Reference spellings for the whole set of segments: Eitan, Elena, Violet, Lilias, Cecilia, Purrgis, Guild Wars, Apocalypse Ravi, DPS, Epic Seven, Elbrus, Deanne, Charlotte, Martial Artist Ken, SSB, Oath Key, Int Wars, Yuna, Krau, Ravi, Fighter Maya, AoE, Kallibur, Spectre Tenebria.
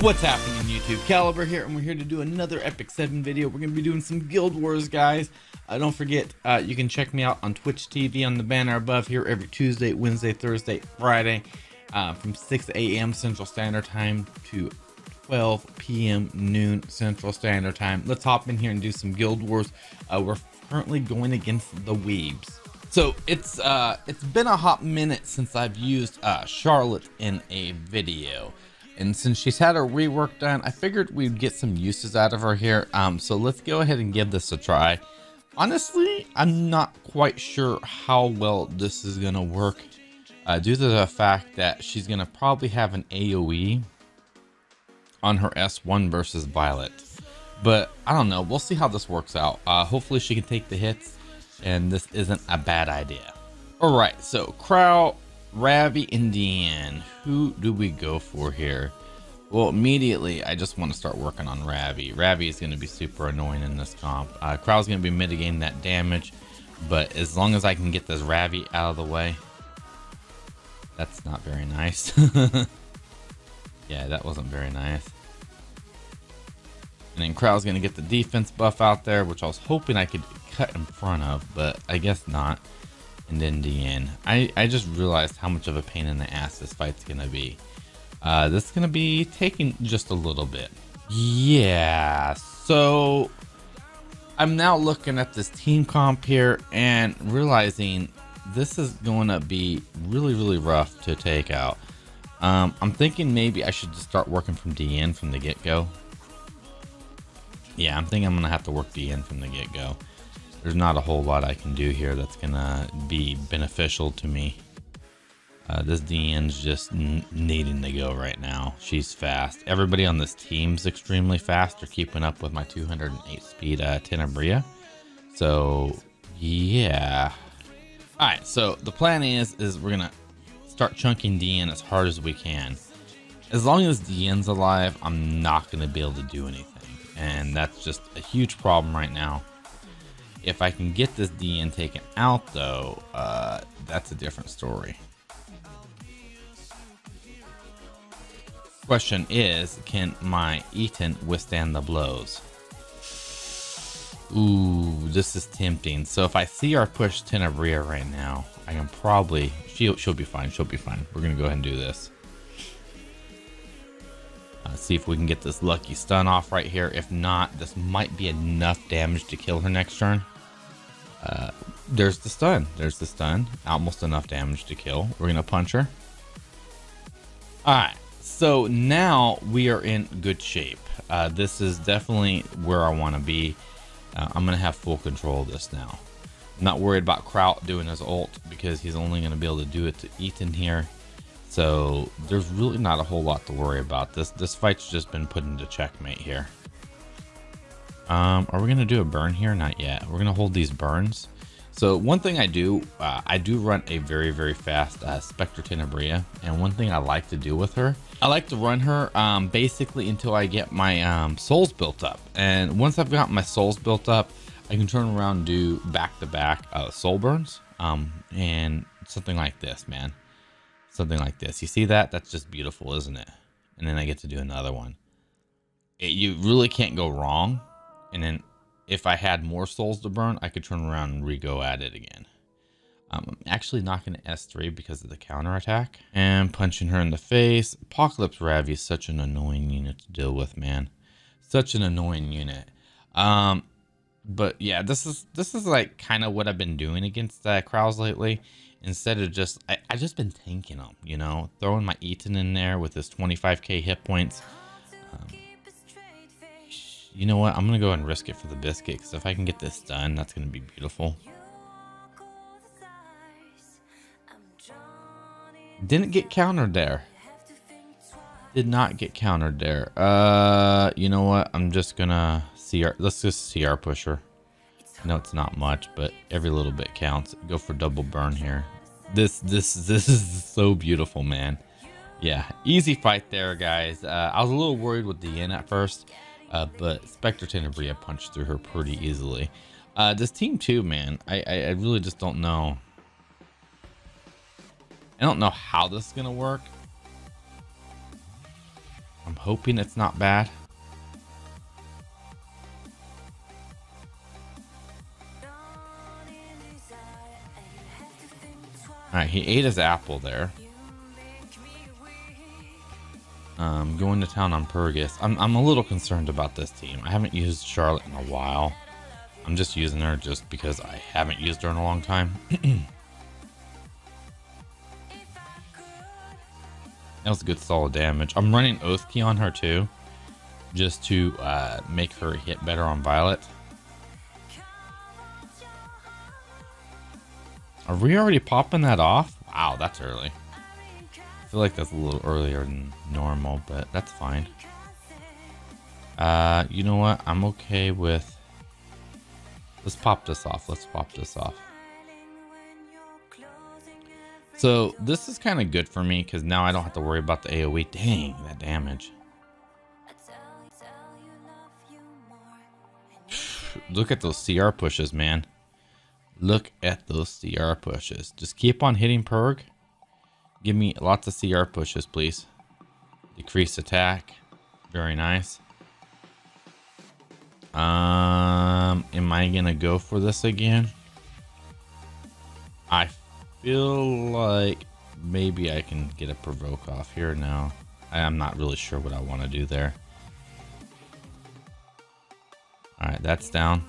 What's happening on YouTube? Kallibur here, and we're here to do another Epic 7 video. We're going to be doing some Guild Wars, guys. Don't forget, you can check me out on Twitch TV on the banner above here every Tuesday, Wednesday, Thursday, Friday from 6 a.m. Central Standard Time to 12 p.m. noon Central Standard Time. Let's hop in here and do some Guild Wars. We're currently going against the Weebs. So it's been a hot minute since I've used Charlotte in a video. And since she's had her rework done, I figured we'd get some uses out of her here. So let's go ahead and give this a try. Honestly, I'm not quite sure how well this is going to work due to the fact that she's going to probably have an AoE on her S1 versus Violet. But I don't know. We'll see how this works out. Hopefully she can take the hits, and this isn't a bad idea. All right, so Krau, Ravi, and Deanne. Who do we go for here? Well, immediately I just want to start working on Ravi. Ravi is going to be super annoying in this comp. Krau's going to be mitigating that damage, but as long as I can get this Ravi out of the way. That's not very nice. Yeah, that wasn't very nice. And then Krau's going to get the defense buff out there, which I was hoping I could cut in front of, but I guess not. And then Deanne. I just realized how much of a pain in the ass this fight's gonna be. This is gonna be taking just a little bit. Yeah, so I'm now looking at this team comp here and realizing this is gonna be really, really rough to take out. I'm thinking maybe I should just start working from Deanne from the get-go. Yeah, I'm thinking I'm gonna have to work Deanne from the get-go. There's not a whole lot I can do here that's gonna be beneficial to me. This Deanne's just needing to go right now. She's fast. Everybody on this team's extremely fast. They're keeping up with my 208 speed Tenebria. So yeah. All right. So the plan is we're gonna start chunking Deanne as hard as we can. As long as Deanne's alive, I'm not gonna be able to do anything, and that's just a huge problem right now. If I can get this DN taken out, though, that's a different story. Question is, can my Eitan withstand the blows? Ooh, this is tempting. So if I see her push Tenebria right now, I can probably... She'll be fine. She'll be fine. We're going to go ahead and do this. See if we can get this lucky stun off right here. If not, this might be enough damage to kill her next turn. There's the stun. There's the stun. Almost enough damage to kill. We're going to punch her. Alright, so now we are in good shape. This is definitely where I want to be. I'm going to have full control of this now. I'm not worried about Kraut doing his ult because he's only going to be able to do it to Eitan here. So there's really not a whole lot to worry about. This fight's just been put into checkmate here. Are we gonna do a burn here? Not yet. We're gonna hold these burns. So one thing I do run a very, very fast Spectre Tenebria, and one thing I like to do with her, I like to run her basically until I get my souls built up. And once I've got my souls built up, I can turn around and do back-to-back soul burns and something like this, man. Something like this. You see that? That's just beautiful, isn't it? And then I get to do another one. You really can't go wrong. And then if I had more souls to burn, I could turn around and re-go at it again. I'm actually not going to S3 because of the counterattack. And punching her in the face. Apocalypse Ravi is such an annoying unit to deal with, man. Such an annoying unit. But yeah, this is like kind of what I've been doing against Kraus lately. Instead of just, I've just been tanking them, you know, throwing my Eitan in there with his 25k hit points. You know what? I'm going to go and risk it for the biscuit, because if I can get this done, that's going to be beautiful. Didn't get countered there. Did not get countered there. You know what? I'm just going to CR. Let's just CR push her. No, it's not much, but every little bit counts. Go for double burn here. This is so beautiful, man. Yeah, easy fight there, guys. I was a little worried with Deanne at first, but Spectre Tenebria punched through her pretty easily. This team too, man. I really just don't know. I don't know how this is gonna work. I'm hoping it's not bad. Alright, he ate his apple there. Going to town on Purrgis. I'm a little concerned about this team. I haven't used Charlotte in a while. I'm just using her just because I haven't used her in a long time. That was good solid damage. I'm running Oath Key on her too, just to make her hit better on Violet. Are we already popping that off? Wow, that's early. I feel like that's a little earlier than normal, but that's fine. You know what? I'm okay with... Let's pop this off. Let's pop this off. So this is kind of good for me because now I don't have to worry about the AoE. Dang, that damage. Look at those CR pushes, man. Look at those CR pushes. Just keep on hitting Purrg. Give me lots of CR pushes, please. Decreased attack. Very nice. Am I gonna go for this again? I feel like maybe I can get a provoke off here now. I'm not really sure what I want to do there. All right, that's down.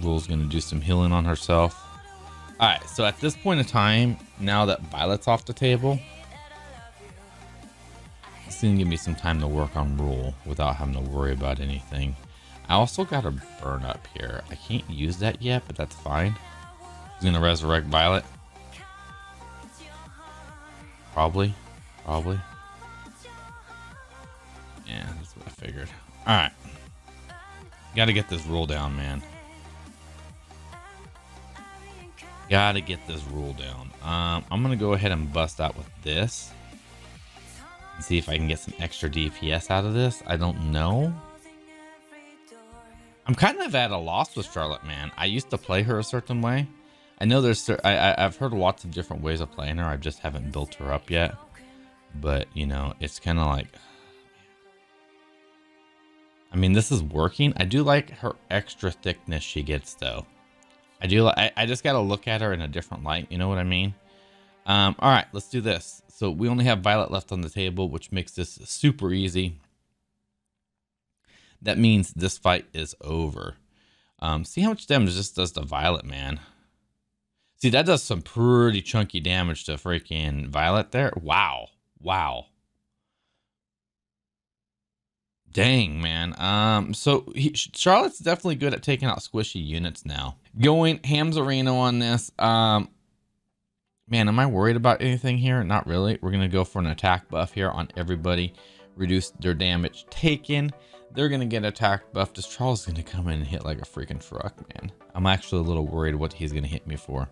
Rule's gonna do some healing on herself. All right, so at this point in time, now that Violet's off the table, it's gonna give me some time to work on Rule without having to worry about anything. I also got a burn up here. I can't use that yet, but that's fine. He's gonna resurrect Violet. Probably. Yeah, that's what I figured. All right, gotta get this Rule down, man. Gotta get this Rule down. I'm gonna go ahead and bust out with this and see if I can get some extra DPS out of this. I don't know. I'm kind of at a loss with Charlotte, man. I used to play her a certain way. I know there's, I've heard lots of different ways of playing her. I just haven't built her up yet. But, you know, it's kind of like, I mean, this is working. I do like her extra thickness she gets, though. I do. I just got to look at her in a different light. You know what I mean? All right, let's do this. So we only have Violet left on the table, which makes this super easy. That means this fight is over. See how much damage this does to Violet, man. See, that does some pretty chunky damage to freaking Violet there. Wow. Wow. Dang, man. So Charlotte's definitely good at taking out squishy units now. Going Hamzarino on this. Man, am I worried about anything here? Not really. We're going to go for an attack buff here on everybody. Reduce their damage taken. They're going to get attack buffed. This Charles is going to come in and hit like a freaking truck, man. I'm actually a little worried what he's going to hit me for.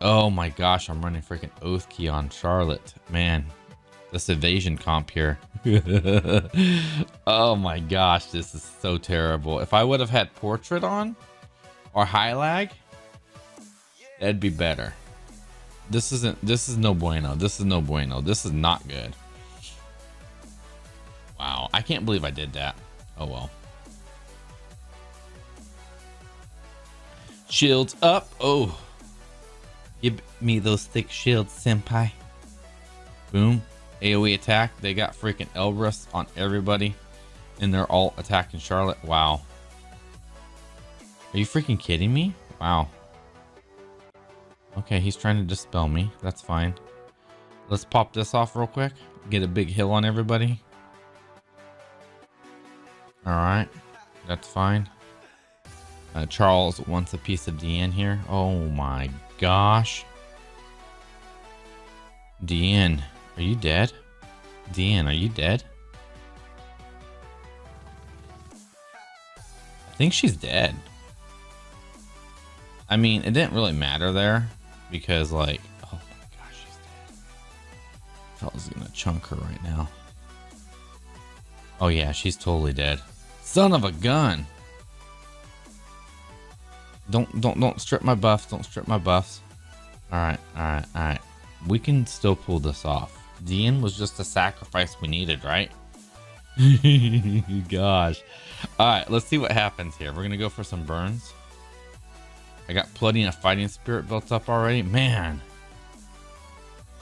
Oh my gosh, I'm running freaking Oath Key on Charlotte. Man, this evasion comp here. Oh my gosh, this is so terrible. If I would have had Portrait on or High Lag, that'd be better. This is no bueno. This is no bueno. This is not good. Wow, I can't believe I did that. Oh well. Shields up. Oh, give me those thick shields, senpai. Boom. AoE attack. They got freaking Elbrus on everybody, and they're all attacking Charlotte. Wow. Are you freaking kidding me? Wow. Okay, he's trying to dispel me. That's fine. Let's pop this off real quick. Get a big heal on everybody. All right, that's fine. Charles wants a piece of Deanne here. Oh my gosh. Deanne, are you dead? Deanne, are you dead? I think she's dead. I mean, it didn't really matter there because, like, oh my gosh, she's dead. Charles is gonna chunk her right now. Oh yeah, she's totally dead. Son of a gun. Don't strip my buffs. Don't strip my buffs. All right. We can still pull this off. Deanne was just a sacrifice we needed, right? Gosh. All right, let's see what happens here. We're going to go for some burns. I got plenty of fighting spirit built up already. Man,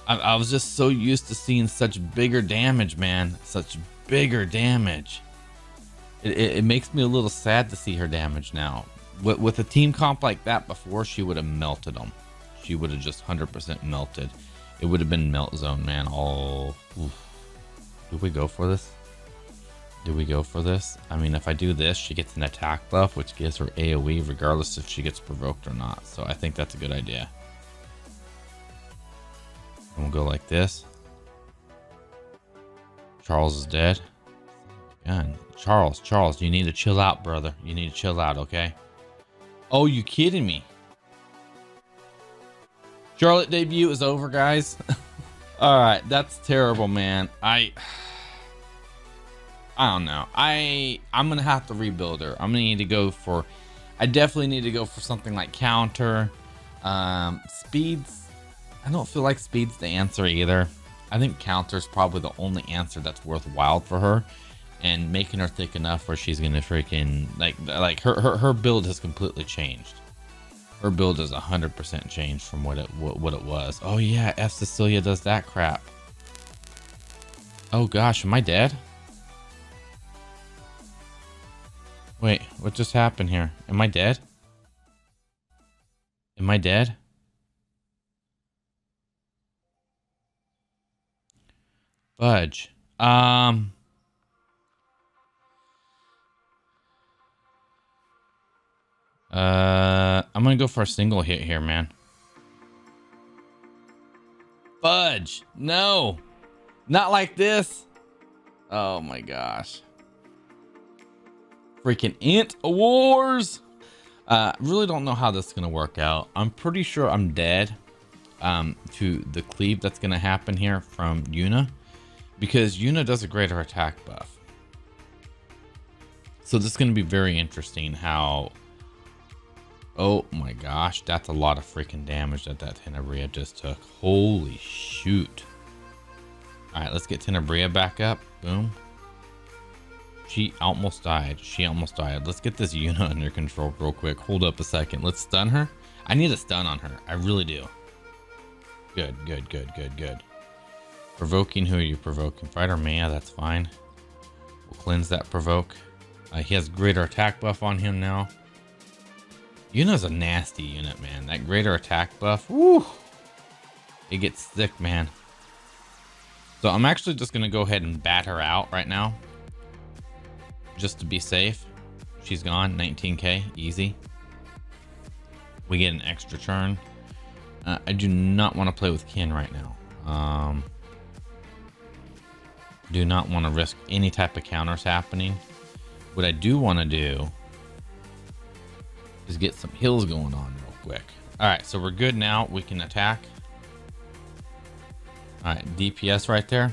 I was just so used to seeing such bigger damage, man. Such bigger damage. It makes me a little sad to see her damage now. With a team comp like that before, she would have melted them. She would have just 100% melted. It would have been melt zone, man. Oh, oof. Do we go for this? Do we go for this? I mean, if I do this, she gets an attack buff, which gives her AoE regardless if she gets provoked or not. So I think that's a good idea. And we'll go like this. Charles is dead. Gun. Charles, you need to chill out, brother. You need to chill out, okay? Oh, you kidding me? Charlotte debut is over, guys. All right, that's terrible, man. I don't know. I'm gonna have to rebuild her. I'm gonna need to go for. I definitely need to go for something like counter, speeds. I don't feel like speeds the answer either. I think counter is probably the only answer that's worthwhile for her, and making her thick enough where she's gonna freaking like her build has completely changed. Her build is 100% changed from what it was. Oh yeah, F Cecilia does that crap. Oh gosh, am I dead? Wait, what just happened here? Am I dead? Am I dead? Fudge. I'm gonna go for a single hit here, man. Fudge. No, not like this. Oh my gosh. Freaking Int Wars. Really don't know how this is gonna work out. I'm pretty sure I'm dead to the cleave that's gonna happen here from Yuna, because Yuna does a greater attack buff. So this is gonna be very interesting how. Oh my gosh, that's a lot of freaking damage that Tenebria just took. Holy shoot. All right, let's get Tenebria back up. Boom. She almost died. Let's get this Yuna under control real quick. Hold up a second. Let's stun her. I need a stun on her. I really do. Good. Provoking. Who are you provoking? Fighter Maya. That's fine. We'll cleanse that provoke. He has greater attack buff on him now. Yuna's a nasty unit, man. That greater attack buff. Woo! It gets thick, man. So I'm actually just going to go ahead and bat her out right now. Just to be safe. She's gone. 19k. Easy. We get an extra turn. I do not want to play with Ken right now. Do not want to risk any type of counters happening. What I do want to do is get some heals going on real quick. All right, so we're good now. We can attack. All right, DPS right there.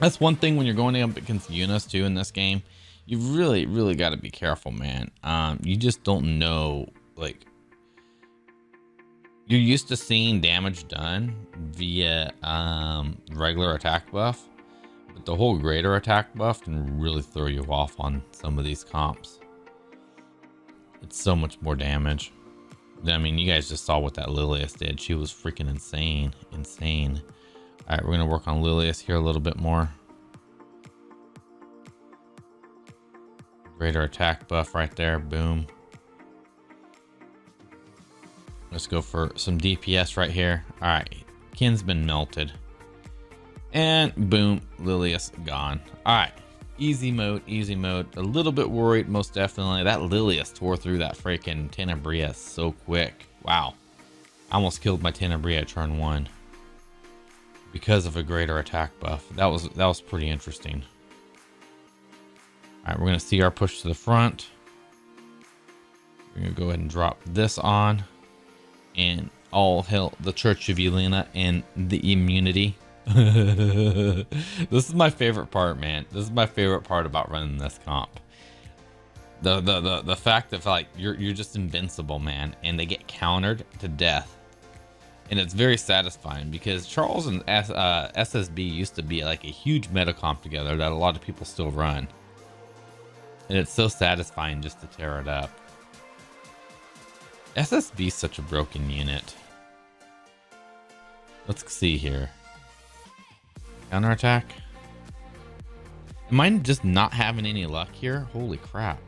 That's one thing when you're going up against Yunas too in this game, you really got to be careful, man. You just don't know, like, you're used to seeing damage done via regular attack buff, but the whole greater attack buff can really throw you off on some of these comps. It's so much more damage. I mean, you guys just saw what that Lilias did. She was freaking insane, All right, we're gonna work on Lilias here a little bit more. Greater attack buff right there. Boom. Let's go for some DPS right here. All right, Ken's been melted. And boom, Lilias gone. All right. Easy mode, A little bit worried, most definitely. That Lilias tore through that freaking Tenebria so quick. Wow. I almost killed my Tenebria at turn one because of a greater attack buff. That was pretty interesting. All right, we're going to see our push to the front. We're going to go ahead and drop this on. And all hail the Church of Elena and the immunity. This is my favorite part, man. This is my favorite part about running this comp. The fact that, like, you're just invincible, man, and they get countered to death. And it's very satisfying because Charles and SSB used to be like a huge meta comp together that a lot of people still run. And it's so satisfying just to tear it up. SSB is such a broken unit. Let's see here. Counterattack. Am I just not having any luck here? Holy crap.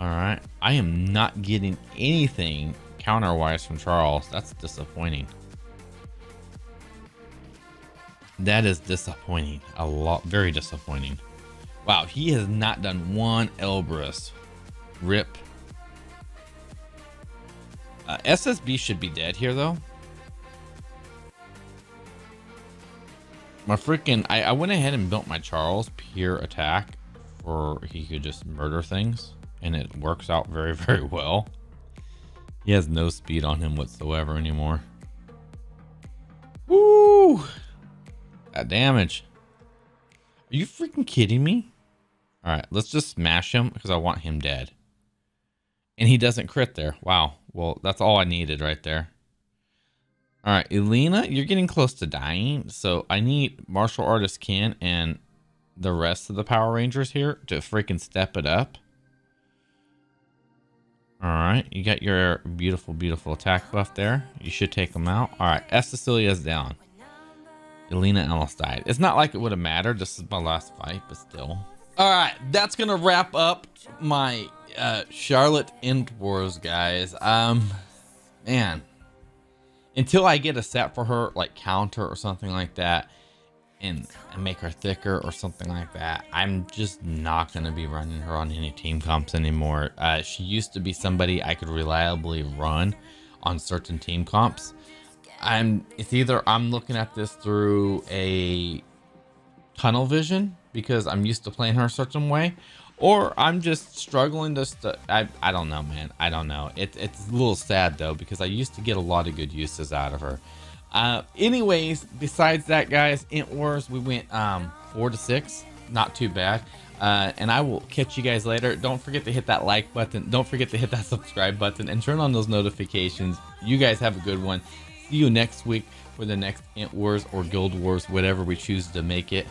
All right. I am not getting anything counter-wise from Charles. That's disappointing. That is disappointing. A lot. Very disappointing. Wow. He has not done one Elbrus. Rip. SSB should be dead here, though. My freaking... I went ahead and built my Charles pure attack for he could just murder things. And it works out very, very well. He has no speed on him whatsoever anymore. Woo! That damage. Are you freaking kidding me? Alright, let's just smash him because I want him dead. And he doesn't crit there. Wow. Well, that's all I needed right there. Alright, Elena, you're getting close to dying. So I need Martial Artist Ken and the rest of the Power Rangers here to freaking step it up. Alright, you got your beautiful, beautiful attack buff there. You should take them out. Alright, Cecilia's down. Elena almost died. It's not like it would have mattered. This is my last fight, but still. Alright, that's going to wrap up my Charlotte Int Wars, guys. Man. Until I get a set for her, like counter or something like that, and make her thicker or something like that, I'm just not going to be running her on any team comps anymore. She used to be somebody I could reliably run on certain team comps. It's either I'm looking at this through a tunnel vision because I'm used to playing her a certain way, or I'm just struggling to, I don't know, man. I don't know. It's a little sad though, because I used to get a lot of good uses out of her. Anyways, besides that, guys, Int Wars, we went 4 to 6, not too bad. And I will catch you guys later. Don't forget to hit that like button. Don't forget to hit that subscribe button and turn on those notifications. You guys have a good one. See you next week for the next Int Wars or Guild Wars, whatever we choose to make it.